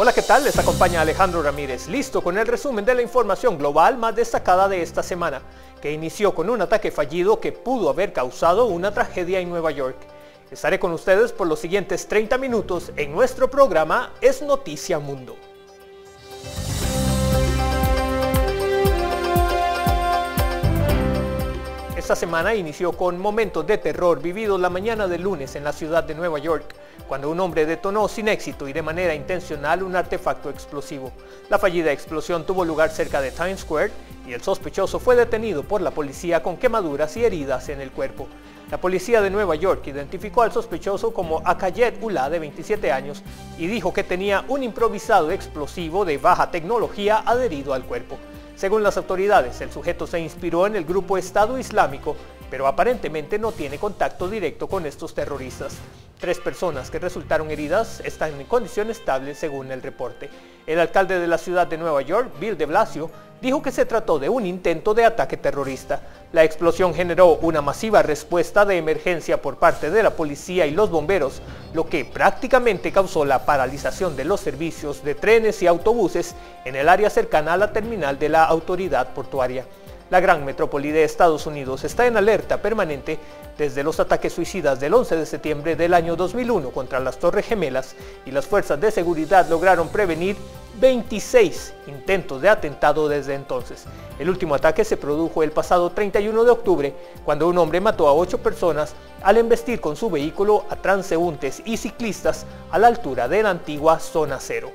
Hola, ¿qué tal? Les acompaña Alejandro Ramírez, listo con el resumen de la información global más destacada de esta semana, que inició con un ataque fallido que pudo haber causado una tragedia en Nueva York. Estaré con ustedes por los siguientes 30 minutos en nuestro programa Es Noticia Mundo. Esta semana inició con momentos de terror vividos la mañana del lunes en la ciudad de Nueva York, cuando un hombre detonó sin éxito y de manera intencional un artefacto explosivo. La fallida explosión tuvo lugar cerca de Times Square y el sospechoso fue detenido por la policía con quemaduras y heridas en el cuerpo. La policía de Nueva York identificó al sospechoso como Akayed Ullah, de 27 años, y dijo que tenía un improvisado explosivo de baja tecnología adherido al cuerpo. Según las autoridades, el sujeto se inspiró en el grupo Estado Islámico, pero aparentemente no tiene contacto directo con estos terroristas. 3 personas que resultaron heridas están en condición estable según el reporte. El alcalde de la ciudad de Nueva York, Bill de Blasio, dijo que se trató de un intento de ataque terrorista. La explosión generó una masiva respuesta de emergencia por parte de la policía y los bomberos, lo que prácticamente causó la paralización de los servicios de trenes y autobuses en el área cercana a la terminal de la autoridad portuaria. La gran metrópoli de Estados Unidos está en alerta permanente desde los ataques suicidas del 11 de septiembre del año 2001 contra las Torres Gemelas, y las fuerzas de seguridad lograron prevenir 26 intentos de atentado desde entonces. El último ataque se produjo el pasado 31 de octubre, cuando un hombre mató a 8 personas al embestir con su vehículo a transeúntes y ciclistas a la altura de la antigua Zona Cero.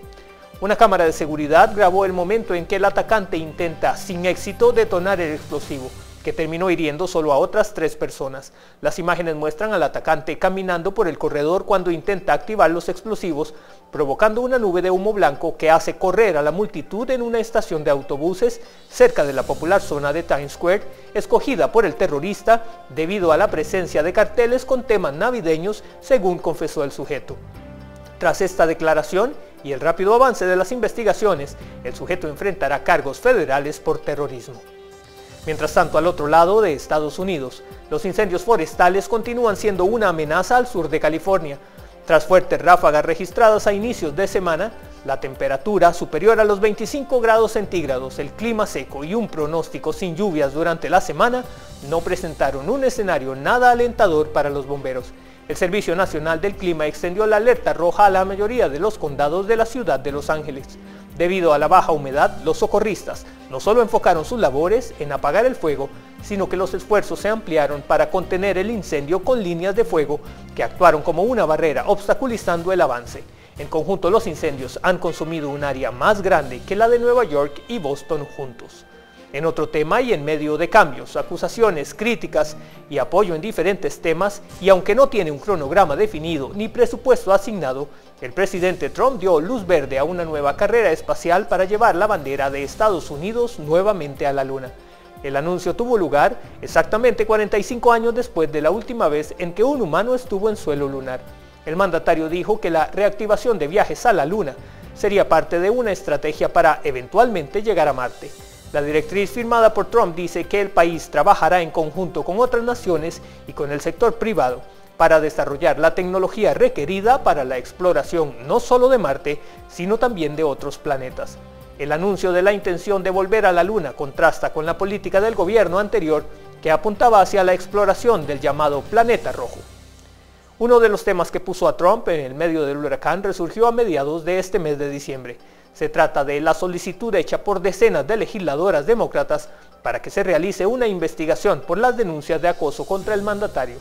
Una cámara de seguridad grabó el momento en que el atacante intenta, sin éxito, detonar el explosivo, que terminó hiriendo solo a otras 3 personas. Las imágenes muestran al atacante caminando por el corredor cuando intenta activar los explosivos, provocando una nube de humo blanco que hace correr a la multitud en una estación de autobuses cerca de la popular zona de Times Square, escogida por el terrorista debido a la presencia de carteles con temas navideños, según confesó el sujeto. Tras esta declaración y el rápido avance de las investigaciones, el sujeto enfrentará cargos federales por terrorismo. Mientras tanto, al otro lado de Estados Unidos, los incendios forestales continúan siendo una amenaza al sur de California. Tras fuertes ráfagas registradas a inicios de semana, la temperatura superior a los 25 grados centígrados, el clima seco y un pronóstico sin lluvias durante la semana no presentaron un escenario nada alentador para los bomberos. El Servicio Nacional del Clima extendió la alerta roja a la mayoría de los condados de la ciudad de Los Ángeles. Debido a la baja humedad, los socorristas no solo enfocaron sus labores en apagar el fuego, sino que los esfuerzos se ampliaron para contener el incendio con líneas de fuego que actuaron como una barrera, obstaculizando el avance. En conjunto, los incendios han consumido un área más grande que la de Nueva York y Boston juntos. En otro tema y en medio de cambios, acusaciones, críticas y apoyo en diferentes temas, y aunque no tiene un cronograma definido ni presupuesto asignado, el presidente Trump dio luz verde a una nueva carrera espacial para llevar la bandera de Estados Unidos nuevamente a la Luna. El anuncio tuvo lugar exactamente 45 años después de la última vez en que un humano estuvo en suelo lunar. El mandatario dijo que la reactivación de viajes a la Luna sería parte de una estrategia para eventualmente llegar a Marte. La directriz firmada por Trump dice que el país trabajará en conjunto con otras naciones y con el sector privado para desarrollar la tecnología requerida para la exploración no solo de Marte, sino también de otros planetas. El anuncio de la intención de volver a la Luna contrasta con la política del gobierno anterior, que apuntaba hacia la exploración del llamado planeta rojo. Uno de los temas que puso a Trump en el medio del huracán resurgió a mediados de este mes de diciembre. Se trata de la solicitud hecha por decenas de legisladoras demócratas para que se realice una investigación por las denuncias de acoso contra el mandatario.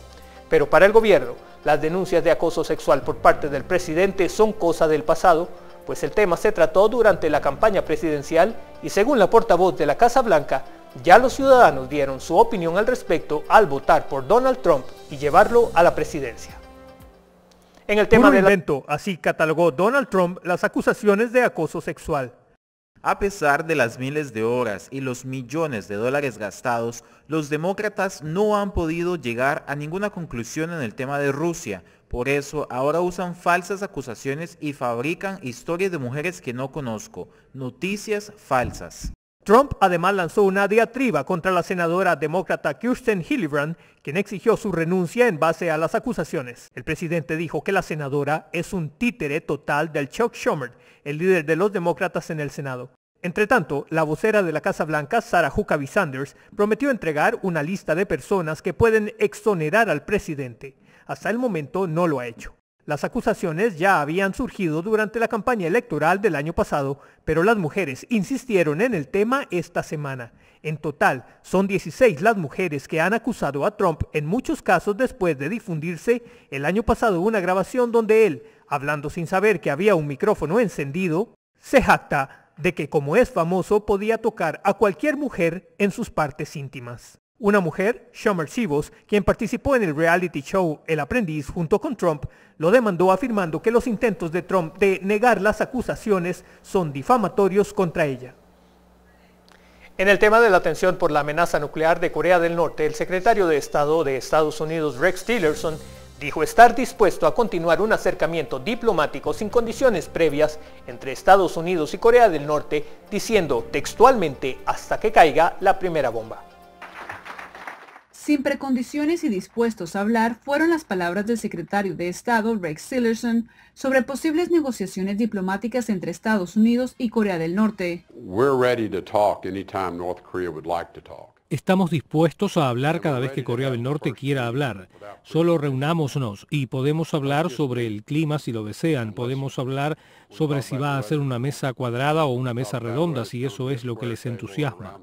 Pero para el gobierno, las denuncias de acoso sexual por parte del presidente son cosa del pasado, pues el tema se trató durante la campaña presidencial y, según la portavoz de la Casa Blanca, ya los ciudadanos dieron su opinión al respecto al votar por Donald Trump y llevarlo a la presidencia. En el tema del invento, así catalogó Donald Trump las acusaciones de acoso sexual. A pesar de las miles de horas y los millones de dólares gastados, los demócratas no han podido llegar a ninguna conclusión en el tema de Rusia. Por eso ahora usan falsas acusaciones y fabrican historias de mujeres que no conozco, noticias falsas. Trump además lanzó una diatriba contra la senadora demócrata Kirsten Gillibrand, quien exigió su renuncia en base a las acusaciones. El presidente dijo que la senadora es un títere total del Chuck Schumer, el líder de los demócratas en el Senado. Entre tanto, la vocera de la Casa Blanca, Sarah Huckabee Sanders, prometió entregar una lista de personas que pueden exonerar al presidente. Hasta el momento no lo ha hecho. Las acusaciones ya habían surgido durante la campaña electoral del año pasado, pero las mujeres insistieron en el tema esta semana. En total, son 16 las mujeres que han acusado a Trump, en muchos casos después de difundirse el año pasado una grabación donde él, hablando sin saber que había un micrófono encendido, se jacta de que como es famoso podía tocar a cualquier mujer en sus partes íntimas. Una mujer, Summer Zervos, quien participó en el reality show El Aprendiz junto con Trump, lo demandó afirmando que los intentos de Trump de negar las acusaciones son difamatorios contra ella. En el tema de la tensión por la amenaza nuclear de Corea del Norte, el secretario de Estado de Estados Unidos, Rex Tillerson, dijo estar dispuesto a continuar un acercamiento diplomático sin condiciones previas entre Estados Unidos y Corea del Norte, diciendo textualmente hasta que caiga la primera bomba. Sin precondiciones y dispuestos a hablar fueron las palabras del secretario de Estado, Rex Tillerson, sobre posibles negociaciones diplomáticas entre Estados Unidos y Corea del Norte. Estamos dispuestos a hablar cada vez que Corea del Norte quiera hablar. Solo reunámonos y podemos hablar sobre el clima si lo desean. Podemos hablar sobre si va a ser una mesa cuadrada o una mesa redonda, si eso es lo que les entusiasma.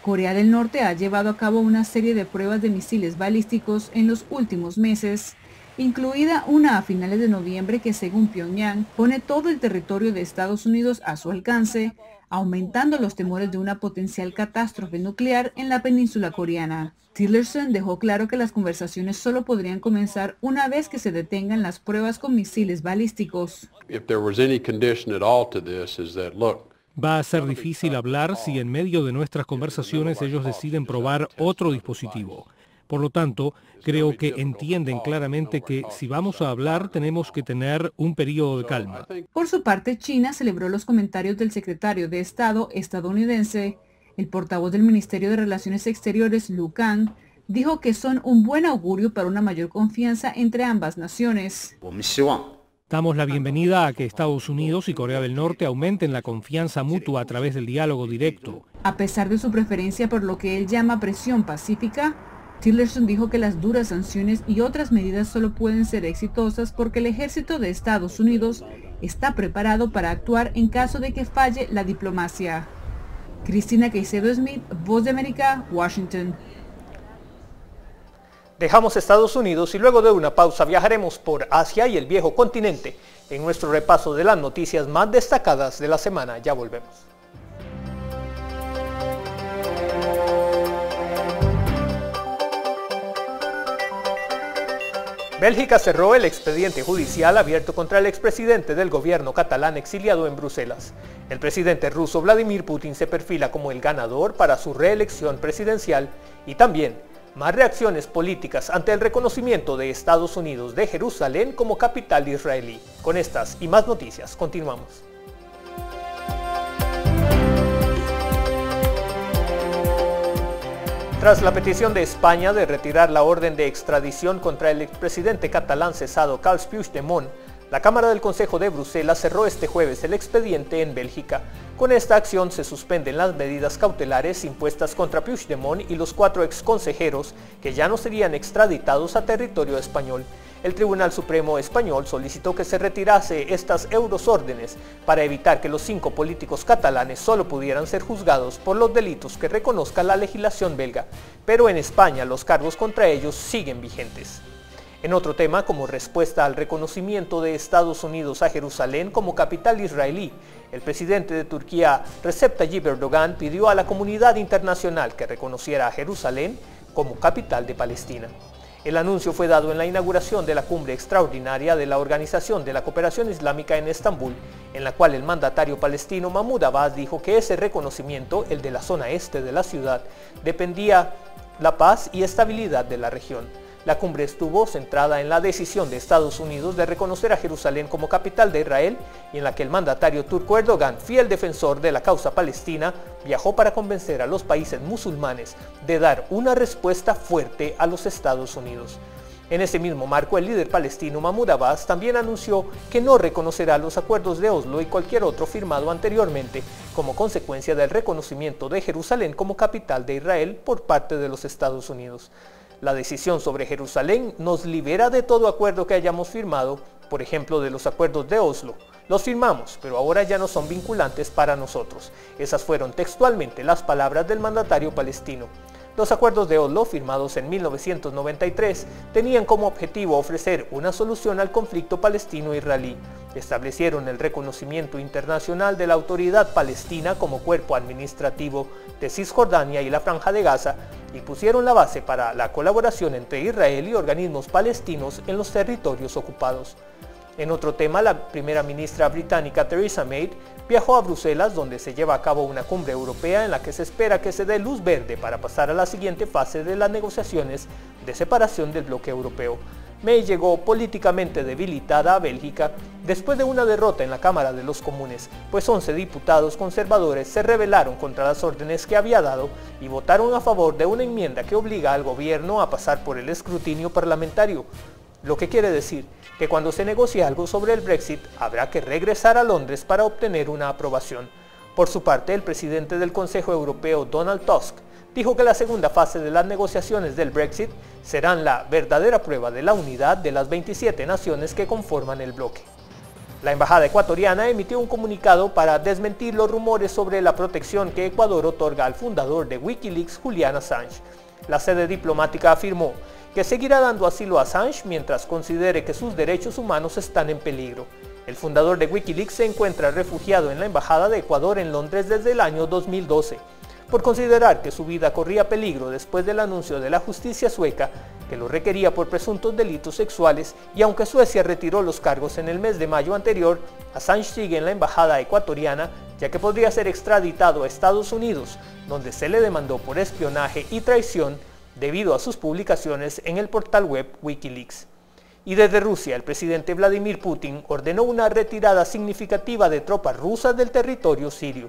Corea del Norte ha llevado a cabo una serie de pruebas de misiles balísticos en los últimos meses, incluida una a finales de noviembre que, según Pyongyang, pone todo el territorio de Estados Unidos a su alcance, aumentando los temores de una potencial catástrofe nuclear en la península coreana. Tillerson dejó claro que las conversaciones solo podrían comenzar una vez que se detengan las pruebas con misiles balísticos. Va a ser difícil hablar si en medio de nuestras conversaciones ellos deciden probar otro dispositivo. Por lo tanto, creo que entienden claramente que si vamos a hablar tenemos que tener un periodo de calma. Por su parte, China celebró los comentarios del secretario de Estado estadounidense. El portavoz del Ministerio de Relaciones Exteriores, Lu Kang, dijo que son un buen augurio para una mayor confianza entre ambas naciones. Damos la bienvenida a que Estados Unidos y Corea del Norte aumenten la confianza mutua a través del diálogo directo. A pesar de su preferencia por lo que él llama presión pacífica, Tillerson dijo que las duras sanciones y otras medidas solo pueden ser exitosas porque el ejército de Estados Unidos está preparado para actuar en caso de que falle la diplomacia. Cristina Quesedo Smith, Voz de América, Washington. Dejamos Estados Unidos y luego de una pausa viajaremos por Asia y el viejo continente en nuestro repaso de las noticias más destacadas de la semana. Ya volvemos. Bélgica cerró el expediente judicial abierto contra el expresidente del gobierno catalán exiliado en Bruselas. El presidente ruso Vladimir Putin se perfila como el ganador para su reelección presidencial y también más reacciones políticas ante el reconocimiento de Estados Unidos de Jerusalén como capital israelí. Con estas y más noticias, continuamos. Tras la petición de España de retirar la orden de extradición contra el expresidente catalán cesado Carles Puigdemont, la Cámara del Consejo de Bruselas cerró este jueves el expediente en Bélgica. Con esta acción se suspenden las medidas cautelares impuestas contra Puigdemont y los 4 exconsejeros que ya no serían extraditados a territorio español. El Tribunal Supremo Español solicitó que se retirase estas órdenes para evitar que los 5 políticos catalanes solo pudieran ser juzgados por los delitos que reconozca la legislación belga, pero en España los cargos contra ellos siguen vigentes. En otro tema, como respuesta al reconocimiento de Estados Unidos a Jerusalén como capital israelí, el presidente de Turquía, Recep Tayyip Erdogan, pidió a la comunidad internacional que reconociera a Jerusalén como capital de Palestina. El anuncio fue dado en la inauguración de la cumbre extraordinaria de la Organización de la Cooperación Islámica en Estambul, en la cual el mandatario palestino Mahmoud Abbas dijo que ese reconocimiento, el de la zona este de la ciudad, dependía de la paz y estabilidad de la región. La cumbre estuvo centrada en la decisión de Estados Unidos de reconocer a Jerusalén como capital de Israel y en la que el mandatario turco Erdogan, fiel defensor de la causa palestina, viajó para convencer a los países musulmanes de dar una respuesta fuerte a los Estados Unidos. En ese mismo marco, el líder palestino Mahmoud Abbas también anunció que no reconocerá los acuerdos de Oslo y cualquier otro firmado anteriormente, como consecuencia del reconocimiento de Jerusalén como capital de Israel por parte de los Estados Unidos. La decisión sobre Jerusalén nos libera de todo acuerdo que hayamos firmado, por ejemplo de los acuerdos de Oslo. Los firmamos, pero ahora ya no son vinculantes para nosotros. Esas fueron textualmente las palabras del mandatario palestino. Los acuerdos de Oslo, firmados en 1993, tenían como objetivo ofrecer una solución al conflicto palestino-israelí. Establecieron el reconocimiento internacional de la autoridad palestina como cuerpo administrativo de Cisjordania y la Franja de Gaza y pusieron la base para la colaboración entre Israel y organismos palestinos en los territorios ocupados. En otro tema, la primera ministra británica Theresa May viajó a Bruselas, donde se lleva a cabo una cumbre europea en la que se espera que se dé luz verde para pasar a la siguiente fase de las negociaciones de separación del bloque europeo. May llegó políticamente debilitada a Bélgica después de una derrota en la Cámara de los Comunes, pues 11 diputados conservadores se rebelaron contra las órdenes que había dado y votaron a favor de una enmienda que obliga al gobierno a pasar por el escrutinio parlamentario. Lo que quiere decir que cuando se negocie algo sobre el Brexit, habrá que regresar a Londres para obtener una aprobación. Por su parte, el presidente del Consejo Europeo, Donald Tusk, dijo que la segunda fase de las negociaciones del Brexit serán la verdadera prueba de la unidad de las 27 naciones que conforman el bloque. La embajada ecuatoriana emitió un comunicado para desmentir los rumores sobre la protección que Ecuador otorga al fundador de Wikileaks, Julian Assange. La sede diplomática afirmó que seguirá dando asilo a Assange mientras considere que sus derechos humanos están en peligro. El fundador de Wikileaks se encuentra refugiado en la Embajada de Ecuador en Londres desde el año 2012, por considerar que su vida corría peligro después del anuncio de la justicia sueca que lo requería por presuntos delitos sexuales, y aunque Suecia retiró los cargos en el mes de mayo anterior, Assange sigue en la embajada ecuatoriana, ya que podría ser extraditado a Estados Unidos, donde se le demandó por espionaje y traición debido a sus publicaciones en el portal web Wikileaks. Y desde Rusia, el presidente Vladimir Putin ordenó una retirada significativa de tropas rusas del territorio sirio.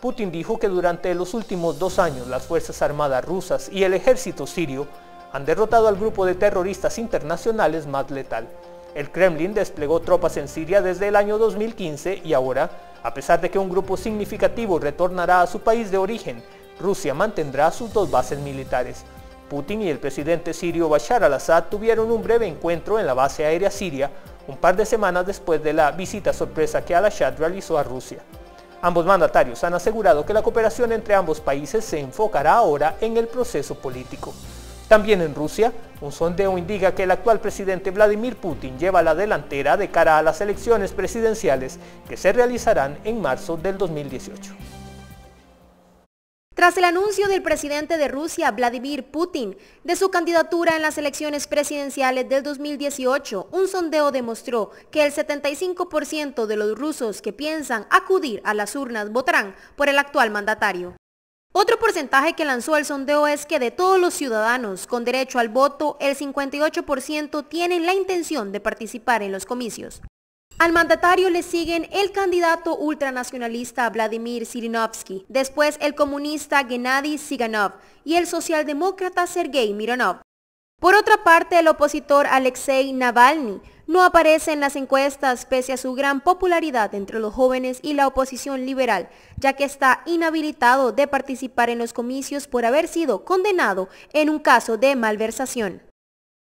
Putin dijo que durante los últimos 2 años las Fuerzas Armadas rusas y el ejército sirio han derrotado al grupo de terroristas internacionales más letal. El Kremlin desplegó tropas en Siria desde el año 2015 y ahora, a pesar de que un grupo significativo retornará a su país de origen, Rusia mantendrá sus 2 bases militares. Putin y el presidente sirio Bashar al-Assad tuvieron un breve encuentro en la base aérea siria un par de semanas después de la visita sorpresa que al-Assad realizó a Rusia. Ambos mandatarios han asegurado que la cooperación entre ambos países se enfocará ahora en el proceso político. También en Rusia, un sondeo indica que el actual presidente Vladimir Putin lleva la delantera de cara a las elecciones presidenciales que se realizarán en marzo del 2018. Tras el anuncio del presidente de Rusia, Vladimir Putin, de su candidatura en las elecciones presidenciales del 2018, un sondeo demostró que el 75% de los rusos que piensan acudir a las urnas votarán por el actual mandatario. Otro porcentaje que lanzó el sondeo es que de todos los ciudadanos con derecho al voto, el 58% tienen la intención de participar en los comicios. Al mandatario le siguen el candidato ultranacionalista Vladimir Zhirinovsky, después el comunista Gennady Tsiganov y el socialdemócrata Sergei Mironov. Por otra parte, el opositor Alexei Navalny no aparece en las encuestas pese a su gran popularidad entre los jóvenes y la oposición liberal, ya que está inhabilitado de participar en los comicios por haber sido condenado en un caso de malversación.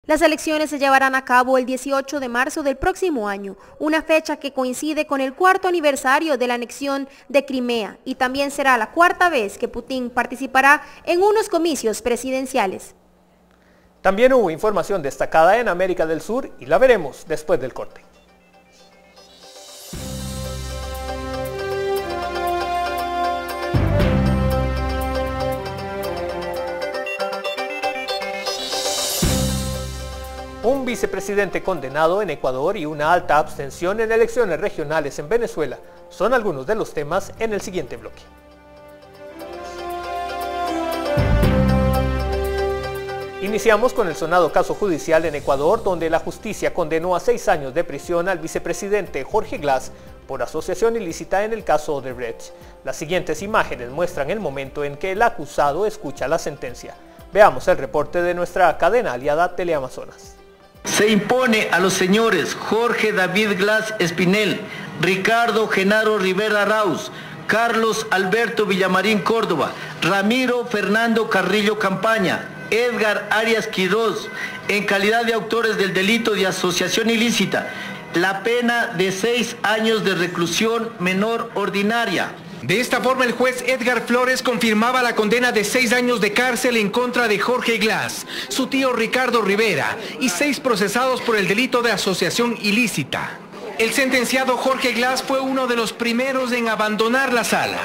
Las elecciones se llevarán a cabo el 18 de marzo del próximo año, una fecha que coincide con el 4.º aniversario de la anexión de Crimea y también será la 4ª vez que Putin participará en unos comicios presidenciales. También hubo información destacada en América del Sur y la veremos después del corte. Un vicepresidente condenado en Ecuador y una alta abstención en elecciones regionales en Venezuela son algunos de los temas en el siguiente bloque. Iniciamos con el sonado caso judicial en Ecuador, donde la justicia condenó a 6 años de prisión al vicepresidente Jorge Glas por asociación ilícita en el caso Odebrecht. Las siguientes imágenes muestran el momento en que el acusado escucha la sentencia. Veamos el reporte de nuestra cadena aliada Teleamazonas. Se impone a los señores Jorge David Glas Espinel, Ricardo Genaro Rivera Arauz, Carlos Alberto Villamarín Córdoba, Ramiro Fernando Carrillo Campaña, Edgar Arias Quirós, en calidad de autores del delito de asociación ilícita, la pena de 6 años de reclusión menor ordinaria. De esta forma, el juez Edgar Flores confirmaba la condena de 6 años de cárcel en contra de Jorge Glas, su tío Ricardo Rivera y 6 procesados por el delito de asociación ilícita. El sentenciado Jorge Glas fue uno de los primeros en abandonar la sala.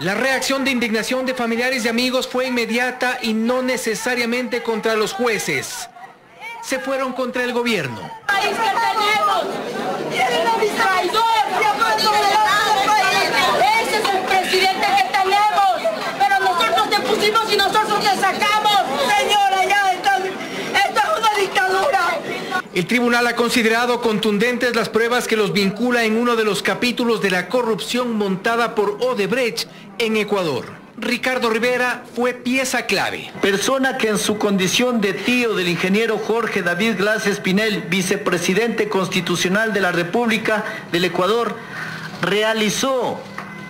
La reacción de indignación de familiares y amigos fue inmediata y no necesariamente contra los jueces. Se fueron contra el gobierno. Ese es el presidente que tenemos, pero nosotros te pusimos y nosotros te sacamos. Señora, ya esto es una dictadura. El tribunal ha considerado contundentes las pruebas que los vincula en uno de los capítulos de la corrupción montada por Odebrecht en Ecuador. Ricardo Rivera fue pieza clave. Persona que en su condición de tío del ingeniero Jorge David Glas Espinel, vicepresidente constitucional de la República del Ecuador, realizó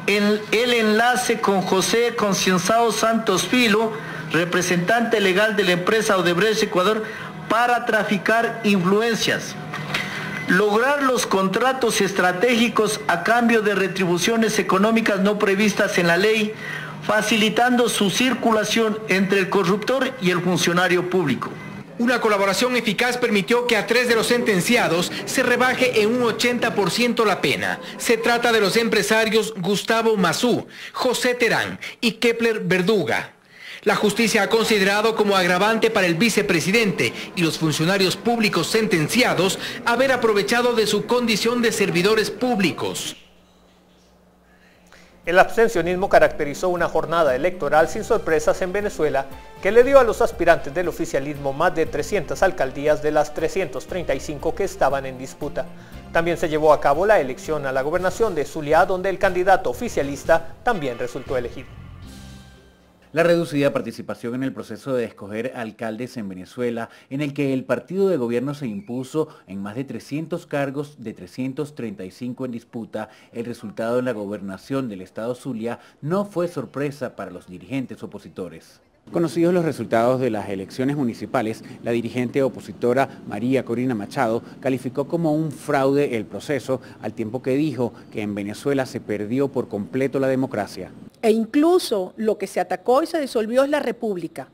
el enlace con José Concienzao Santos Filo, representante legal de la empresa Odebrecht Ecuador, para traficar influencias, lograr los contratos estratégicos a cambio de retribuciones económicas no previstas en la ley, facilitando su circulación entre el corruptor y el funcionario público. Una colaboración eficaz permitió que a 3 de los sentenciados se rebaje en un 80% la pena. Se trata de los empresarios Gustavo Mazú, José Terán y Kepler Verduga. La justicia ha considerado como agravante para el vicepresidente y los funcionarios públicos sentenciados haber aprovechado de su condición de servidores públicos. El abstencionismo caracterizó una jornada electoral sin sorpresas en Venezuela, que le dio a los aspirantes del oficialismo más de 300 alcaldías de las 335 que estaban en disputa. También se llevó a cabo la elección a la gobernación de Zulia, donde el candidato oficialista también resultó elegido. La reducida participación en el proceso de escoger alcaldes en Venezuela, en el que el partido de gobierno se impuso en más de 300 cargos de 335 en disputa, el resultado en la gobernación del estado Zulia no fue sorpresa para los dirigentes opositores. Conocidos los resultados de las elecciones municipales, la dirigente opositora María Corina Machado calificó como un fraude el proceso, al tiempo que dijo que en Venezuela se perdió por completo la democracia. E incluso lo que se atacó y se disolvió es la república,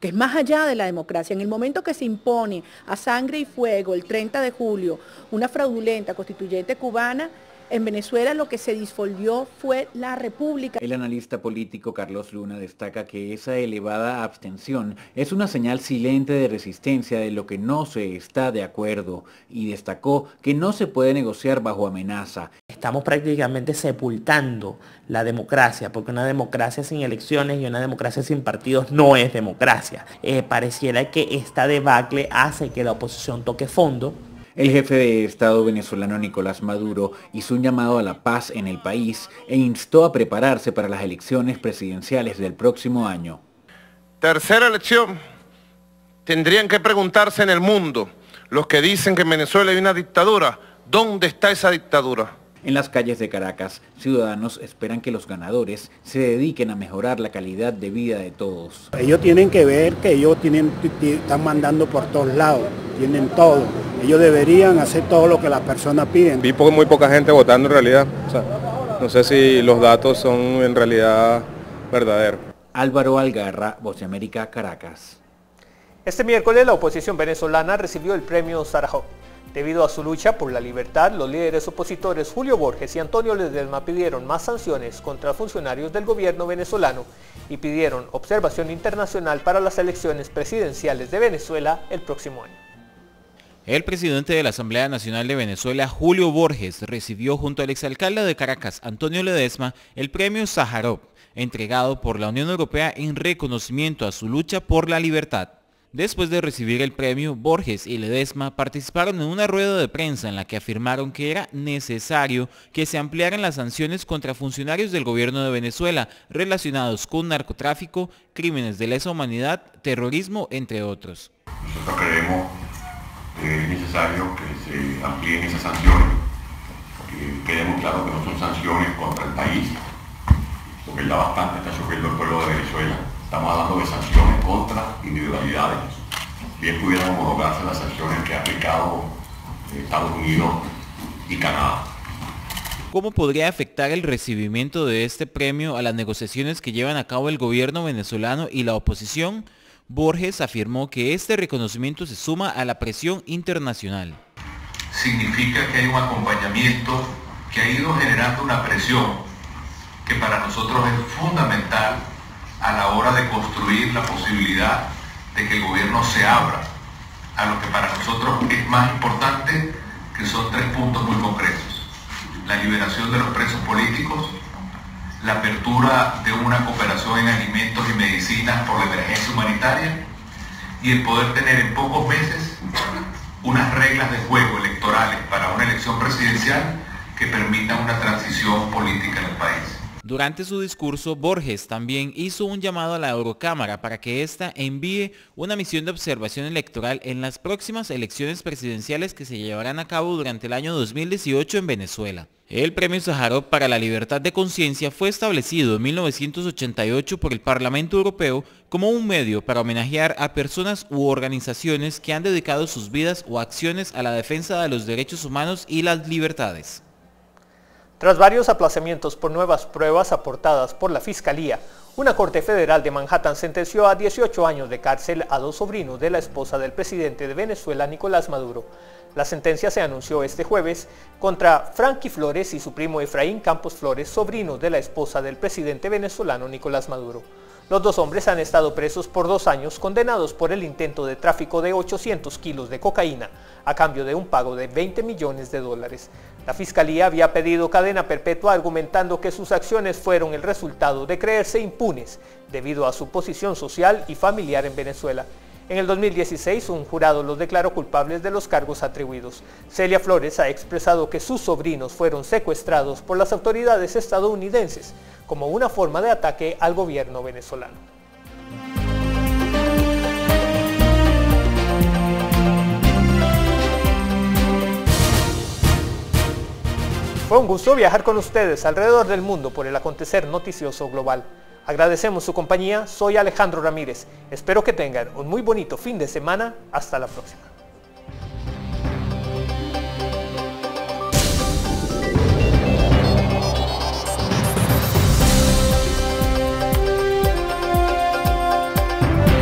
que es más allá de la democracia. En el momento que se impone a sangre y fuego el 30 de julio una fraudulenta constituyente cubana, en Venezuela lo que se disolvió fue la república. El analista político Carlos Luna destaca que esa elevada abstención es una señal silente de resistencia de lo que no se está de acuerdo, y destacó que no se puede negociar bajo amenaza. Estamos prácticamente sepultando la democracia, porque una democracia sin elecciones y una democracia sin partidos no es democracia. Pareciera que esta debacle hace que la oposición toque fondo. El jefe de Estado venezolano Nicolás Maduro hizo un llamado a la paz en el país e instó a prepararse para las elecciones presidenciales del próximo año. Tercera elección. Tendrían que preguntarse en el mundo, los que dicen que en Venezuela hay una dictadura, ¿dónde está esa dictadura? En las calles de Caracas, ciudadanos esperan que los ganadores se dediquen a mejorar la calidad de vida de todos. Ellos tienen que ver que ellos están mandando por todos lados, tienen todo. Ellos deberían hacer todo lo que las personas piden. Vi muy poca gente votando en realidad. O sea, no sé si los datos son en realidad verdaderos. Álvaro Algarra, Voz de América, Caracas. Este miércoles la oposición venezolana recibió el premio Sájarov. Debido a su lucha por la libertad, los líderes opositores Julio Borges y Antonio Ledezma pidieron más sanciones contra funcionarios del gobierno venezolano y pidieron observación internacional para las elecciones presidenciales de Venezuela el próximo año. El presidente de la Asamblea Nacional de Venezuela, Julio Borges, recibió junto al exalcalde de Caracas, Antonio Ledezma, el Premio Sájarov, entregado por la Unión Europea en reconocimiento a su lucha por la libertad. Después de recibir el premio, Borges y Ledezma participaron en una rueda de prensa en la que afirmaron que era necesario que se ampliaran las sanciones contra funcionarios del gobierno de Venezuela relacionados con narcotráfico, crímenes de lesa humanidad, terrorismo, entre otros. Nosotros creemos que es necesario que se amplíen esas sanciones, porque quedemos claros que no son sanciones contra el país, porque ya bastante está sufriendo el pueblo de Venezuela. Estamos hablando de sanciones contra individualidades. Bien pudieran homologarse las sanciones que ha aplicado Estados Unidos y Canadá. ¿Cómo podría afectar el recibimiento de este premio a las negociaciones que llevan a cabo el gobierno venezolano y la oposición? Borges afirmó que este reconocimiento se suma a la presión internacional. Significa que hay un acompañamiento que ha ido generando una presión que para nosotros es fundamental a la hora de construir la posibilidad de que el gobierno se abra a lo que para nosotros es más importante, que son tres puntos muy concretos: la liberación de los presos políticos, la apertura de una cooperación en alimentos y medicinas por la emergencia humanitaria y el poder tener en pocos meses unas reglas de juego electorales para una elección presidencial que permita una transición política en el país. Durante su discurso, Borges también hizo un llamado a la Eurocámara para que ésta envíe una misión de observación electoral en las próximas elecciones presidenciales que se llevarán a cabo durante el año 2018 en Venezuela. El Premio Sájarov para la Libertad de Conciencia fue establecido en 1988 por el Parlamento Europeo como un medio para homenajear a personas u organizaciones que han dedicado sus vidas o acciones a la defensa de los derechos humanos y las libertades. Tras varios aplazamientos por nuevas pruebas aportadas por la Fiscalía, una Corte Federal de Manhattan sentenció a 18 años de cárcel a dos sobrinos de la esposa del presidente de Venezuela, Nicolás Maduro. La sentencia se anunció este jueves contra Frankie Flores y su primo Efraín Campos Flores, sobrinos de la esposa del presidente venezolano, Nicolás Maduro. Los dos hombres han estado presos por 2 años, condenados por el intento de tráfico de 800 kilos de cocaína, a cambio de un pago de $20 millones. La Fiscalía había pedido cadena perpetua argumentando que sus acciones fueron el resultado de creerse impunes debido a su posición social y familiar en Venezuela. En el 2016, un jurado los declaró culpables de los cargos atribuidos. Celia Flores ha expresado que sus sobrinos fueron secuestrados por las autoridades estadounidenses como una forma de ataque al gobierno venezolano. Fue un gusto viajar con ustedes alrededor del mundo por el acontecer noticioso global. Agradecemos su compañía, soy Alejandro Ramírez. Espero que tengan un muy bonito fin de semana. Hasta la próxima.